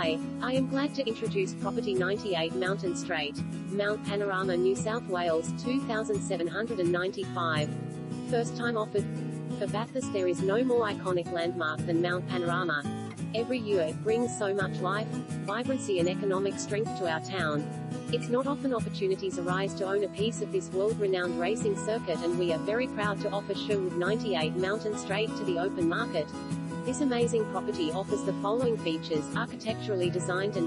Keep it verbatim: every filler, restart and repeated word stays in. Hi, I am glad to introduce Property ninety-eight Mountain Street, Mount Panorama, New South Wales, two thousand seven hundred ninety-five. First time offered. For Bathurst there is no more iconic landmark than Mount Panorama. Every year it brings so much life, vibrancy and economic strength to our town. It's not often opportunities arise to own a piece of this world-renowned racing circuit, and we are very proud to offer Sherwood ninety-eight Mountain Street to the open market. This amazing property offers the following features, architecturally designed and